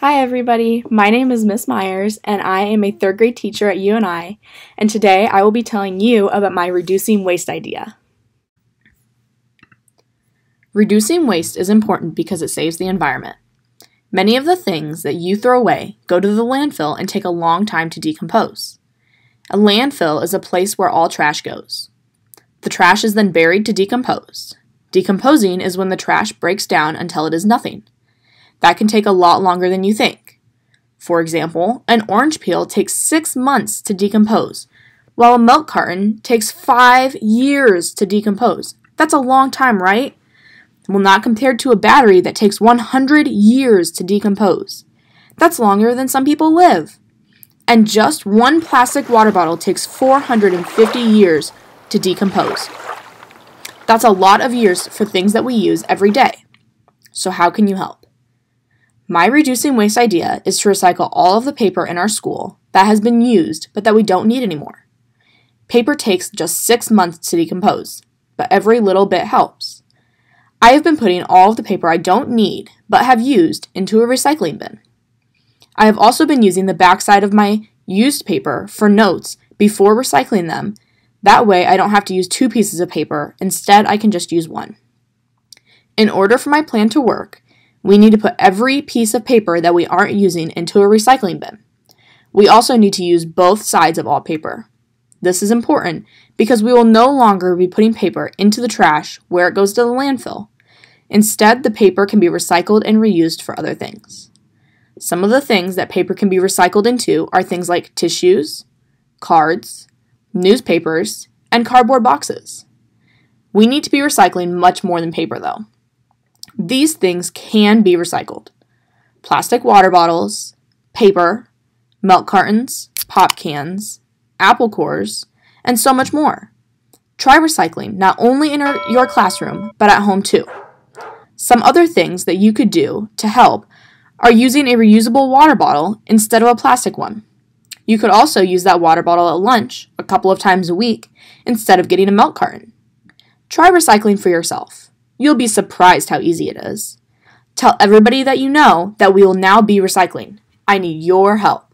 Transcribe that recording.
Hi everybody, my name is Miss Myers and I am a 3rd grade teacher at UNI, and today I will be telling you about my reducing waste idea. Reducing waste is important because it saves the environment. Many of the things that you throw away go to the landfill and take a long time to decompose. A landfill is a place where all trash goes. The trash is then buried to decompose. Decomposing is when the trash breaks down until it is nothing. That can take a lot longer than you think. For example, an orange peel takes 6 months to decompose, while a milk carton takes 5 years to decompose. That's a long time, right? Well, not compared to a battery that takes 100 years to decompose. That's longer than some people live. And just one plastic water bottle takes 450 years to decompose. That's a lot of years for things that we use every day. So how can you help? My reducing waste idea is to recycle all of the paper in our school that has been used but that we don't need anymore. Paper takes just 6 months to decompose, but every little bit helps. I have been putting all of the paper I don't need but have used into a recycling bin. I have also been using the backside of my used paper for notes before recycling them. That way I don't have to use 2 pieces of paper. Instead, I can just use one. In order for my plan to work, we need to put every piece of paper that we aren't using into a recycling bin. We also need to use both sides of all paper. This is important because we will no longer be putting paper into the trash where it goes to the landfill. Instead, the paper can be recycled and reused for other things. Some of the things that paper can be recycled into are things like tissues, cards, newspapers, and cardboard boxes. We need to be recycling much more than paper, though. These things can be recycled. Plastic water bottles, paper, milk cartons, pop cans, apple cores, and so much more. Try recycling not only in your classroom, but at home too. Some other things that you could do to help are using a reusable water bottle instead of a plastic one. You could also use that water bottle at lunch a couple of times a week instead of getting a milk carton. Try recycling for yourself. You'll be surprised how easy it is. Tell everybody that you know that we will now be recycling. I need your help.